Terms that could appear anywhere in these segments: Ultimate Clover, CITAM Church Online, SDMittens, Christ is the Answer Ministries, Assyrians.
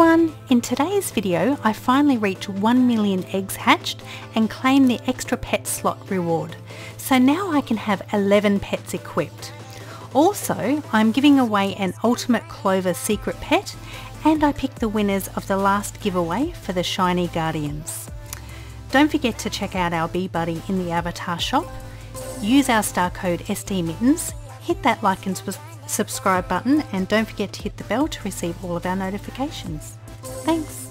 everyone! In today's video I finally reached 1 million eggs hatched and claimed the extra pet slot reward. So now I can have 11 pets equipped. Also, I'm giving away an Ultimate Clover secret pet and I picked the winners of the last giveaway for the Shiny Guardians. Don't forget to check out our Bee Buddy in the Avatar shop, use our star code SDMittens, hit that like and subscribe button, and don't forget to hit the bell to receive all of our notifications. Thanks!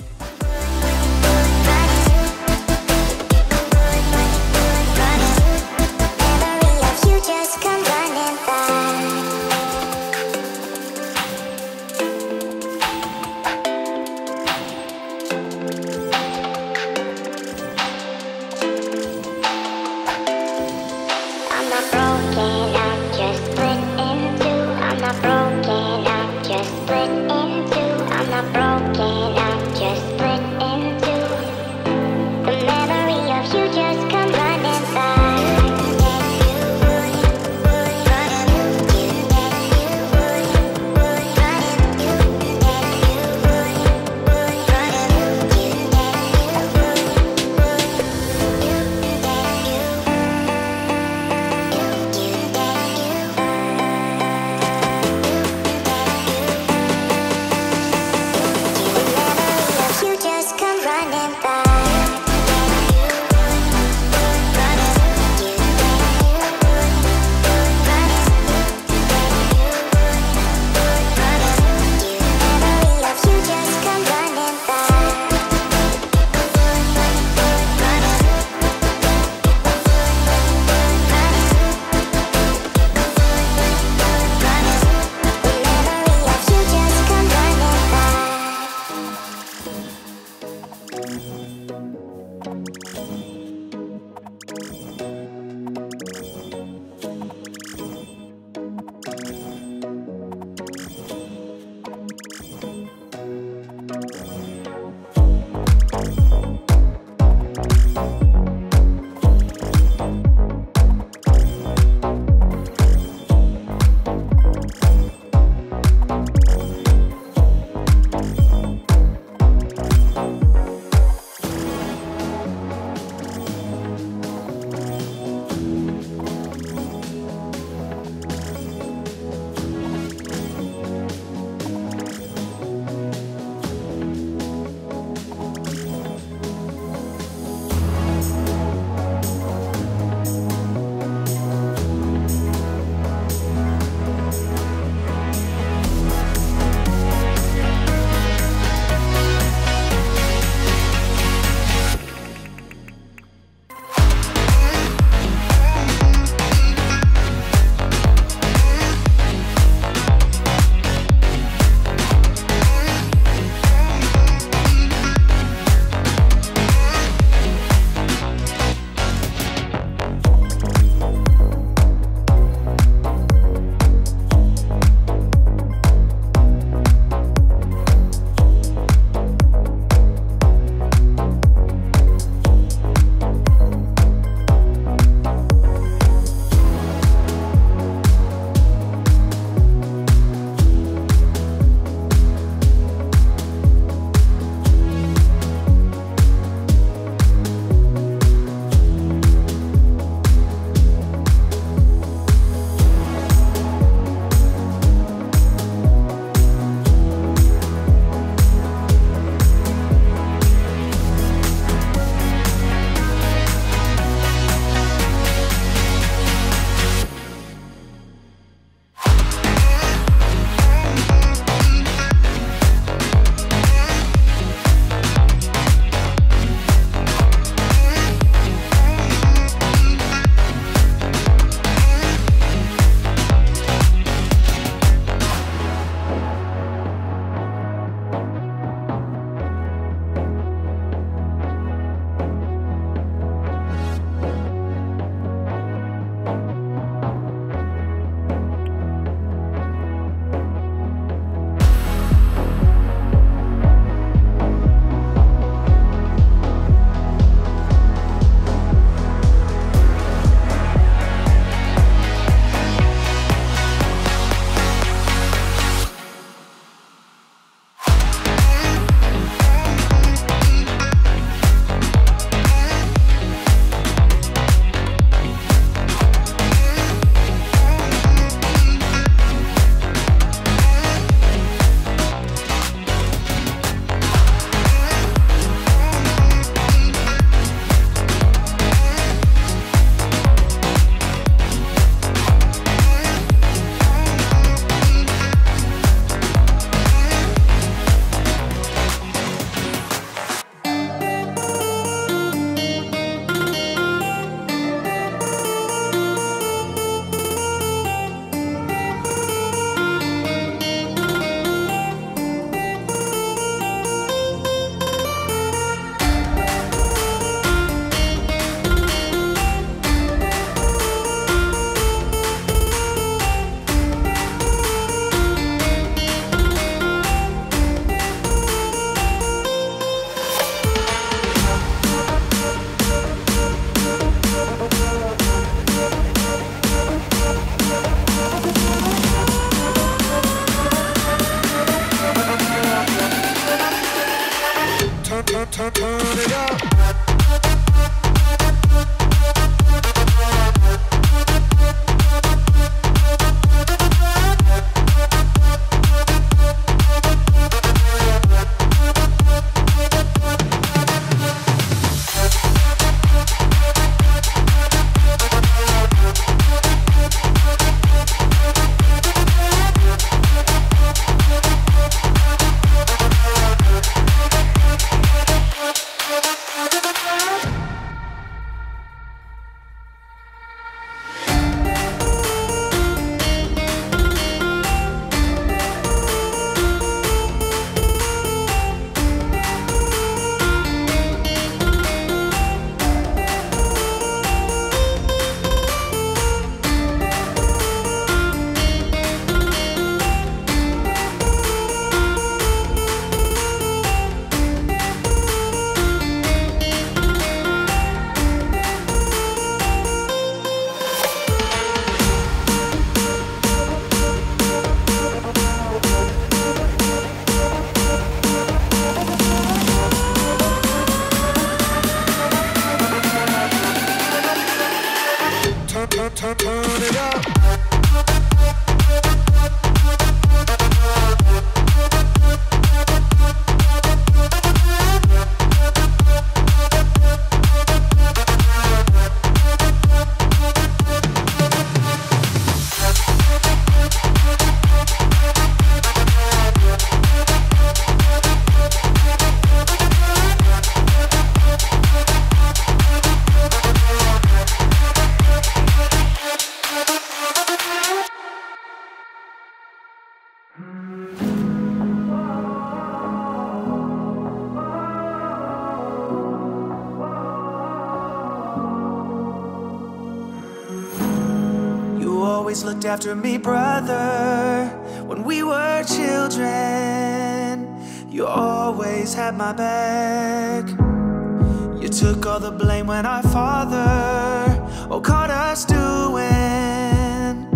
always looked after me, brother. When we were children, you always had my back. You took all the blame when our father caught us doing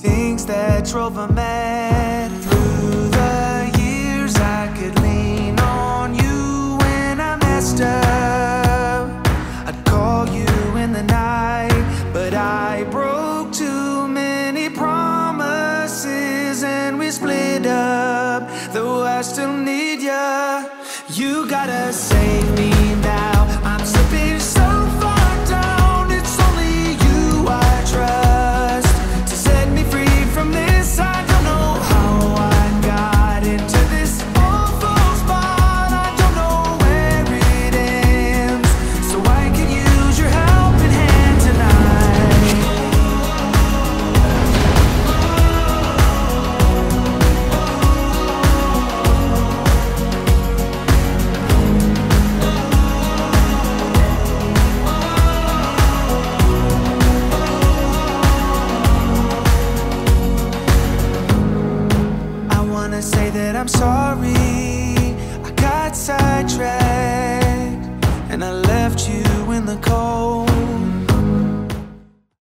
things that drove him mad. Through the years I could lean on you when I messed up. I'd call you in the night, but I broke too many promises and we split up. Though I still need ya, you gotta save me now. I'm slipping so far down, it's only you I trust to set me free from this. I don't know how I got into this awful spot. I don't know where it ends, so I can use your helping hand tonight. I wanna say that I'm sorry, I got sidetracked.